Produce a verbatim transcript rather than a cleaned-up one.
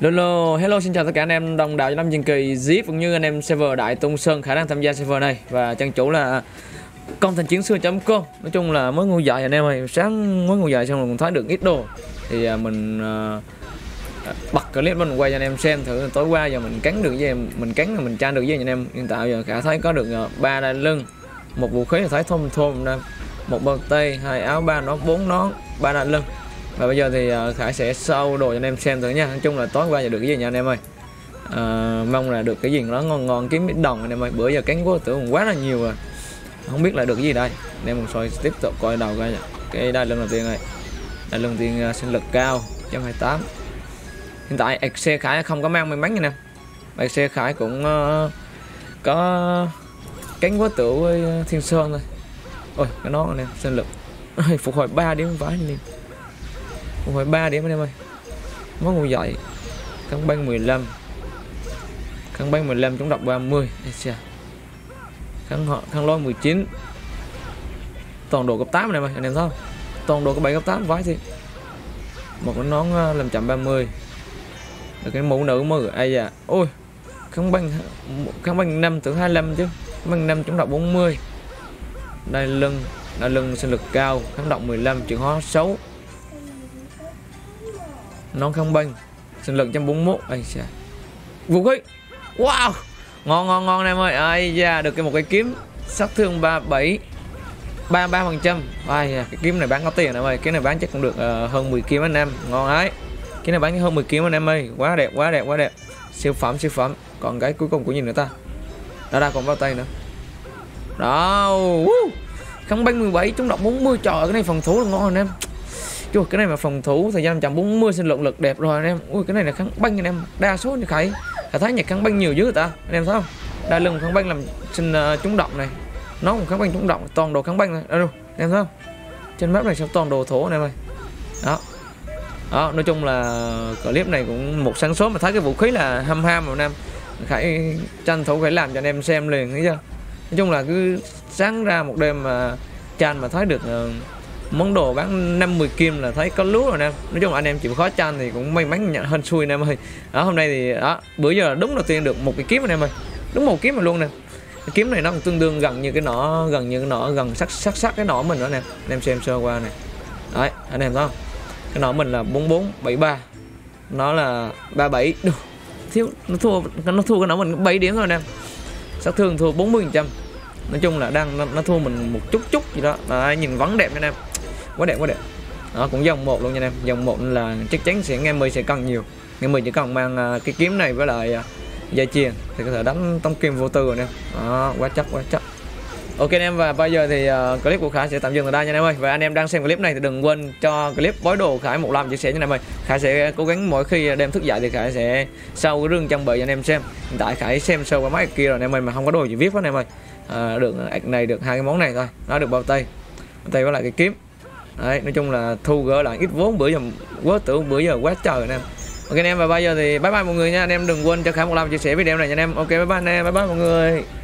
Hello, hello, xin chào tất cả anh em đồng đạo Võ Lâm Truyền Kỳ, Zip cũng như anh em server Đại Tung Sơn khả năng tham gia server này và trang chủ là congthanhchienxua chấm com. Nói chung là mới ngủ dậy anh em ơi, sáng mới ngủ dậy xong rồi mình thấy được ít đồ thì mình uh, bật clip mình quay cho anh em xem thử tối qua giờ mình cắn được với em, mình cắn là mình tra được với anh em. Hiện tại giờ khả thấy có được ba đai lưng, một vũ khí là thấy thôm thôm, một bao tay, hai áo, ba nón, bốn nón, ba đai lưng. Và bây giờ thì Khải sẽ show đồ cho anh em xem thử nha. Nói chung là tối qua giờ được cái gì nha anh em ơi. À, mong là được cái gì nó ngon ngon kiếm ít đồng anh em ơi. Bữa giờ cán của tưởng quá là nhiều rồi. Không biết là được cái gì đây. Anh em mình soi tiếp tục coi đầu coi nha. Cái đai lưng đầu tiên này. Đai lưng tiên sinh lực cao một trăm hai mươi tám. Hiện tại Excel Khải không có mang may mắn nha nè. Excel Khải cũng uh, có cán của tử với Thiên Sơn thôi. Ôi cái nón này sinh lực. Phục hồi ba điểm vãi anh em. Hồi ba điểm anh em ơi. Mới ngủ dậy. Căn băng mười lăm. Căn băng mười lăm chúng đọc ba mươi. Căn họ căn lôi mười chín. Toàn đồ cấp tám anh em ơi, anh em thấy không? Toàn đồ cấp bảy cấp tám vãi thiệt. Một cái nón làm chậm ba mươi. Được cái mũ nữ mới ai da. Ôi. Căn băng căn băng năm tưởng hai mươi lăm chứ. Căn băng năm chúng đọc bốn mươi. Đai lưng, đai lưng sinh lực cao, kháng động mười lăm, chịu hóa xấu. Nón không banh sinh lực một trăm bốn mươi mốt. Ây xa. Vũ khí. Wow. Ngon ngon ngon em ơi. Ây da. Được cái một cái kiếm sát thương ba mươi bảy ba mươi ba phần trăm. Ây da. Cái kiếm này bán có tiền em ơi. Cái này bán chắc cũng được uh, hơn mười kiếm anh em. Ngon ấy. Cái này bán hơn mười kiếm anh em ơi. Quá đẹp quá đẹp quá đẹp. Siêu phẩm siêu phẩm. Còn cái cuối cùng của nhìn nữa ta. Đó ra còn bao tay nữa. Đó. uh. Không banh mười bảy chúng đọc bốn mươi. Trời ơi, cái này phòng thủ là ngon anh em. Chú, cái này mà phòng thủ thời gian một trăm bốn mươi sinh lượng lực đẹp rồi anh em. Ui cái này là kháng băng anh em. Đa số như Khải Khải thấy nhạc kháng băng nhiều dữ người ta. Anh em thấy không? Đa lưng kháng băng làm sinh uh, trúng động này. Nó cũng kháng băng trúng động, toàn đồ kháng băng này. Đâu, đâu, anh em thấy không? Trên map này sẽ toàn đồ thổ anh em ơi. Đó. Đó, nói chung là clip này cũng một sáng sớm mà thấy cái vũ khí là ham ham rồi anh em. Khải tranh thủ Khải làm cho anh em xem liền thấy chưa? Nói chung là cứ sáng ra một đêm mà chan mà thấy được uh, món đồ bán năm mươi kim là thấy có lúa rồi nè. Nói chung là anh em chịu khó chan thì cũng may mắn nhận hơn xui anh em ơi. Đó hôm nay thì đó, bữa giờ là đúng đầu tiên được một cái kiếm anh em ơi. Đúng một kiếm mà luôn nè. Cái kiếm này nó cũng tương đương gần như cái nọ, gần như cái nọ, gần sắc sắc sắc cái nọ mình nữa nè. Anh em xem sơ qua nè. Đấy, anh em thấy không? Cái nọ mình là bốn bốn bảy ba. Nó là ba mươi bảy. Được. Thiếu nó thua nó thua cái nọ mình bảy điểm thôi nè. Sát thương thua bốn mươi phần trăm. Nói chung là đang nó, nó thua mình một chút chút gì đó. Đấy, nhìn vẫn đẹp anh em. Quá đẹp quá đẹp. Đó cũng dòng một luôn nha anh em. Dòng một là chắc chắn sẽ nghe mười sẽ cần nhiều. Nghe mười chỉ cần mang uh, cái kiếm này với lại uh, dây chuyền thì có thể đánh Tống Kim vô tư rồi nè. Đó, quá chắc quá chắc. Ok anh em, và bây giờ thì uh, clip của Khải sẽ tạm dừng tại đây nha anh em ơi. Và anh em đang xem clip này thì đừng quên cho clip bói đồ Khải một làm chia sẻ nha anh em ơi. Khải sẽ cố gắng mỗi khi đêm thức dậy thì Khải sẽ sau cái rương trang bị cho anh em xem. Hiện tại Khải xem sâu qua máy kia rồi anh em ơi, mà không có đồ gì viết hết anh em ơi. À, được ạc này, được hai cái món này thôi. Nó được bao tay. Bao tay với lại cái kiếm. Đấy, nói chung là thu gỡ lại ít vốn bữa giờ quá tưởng bữa giờ quá trời anh em. Ok anh em, và bây giờ thì bye bye mọi người nha. Anh em đừng quên cho Khải một like chia sẻ video này nha anh em. Ok bye bye anh em, bye bye mọi người.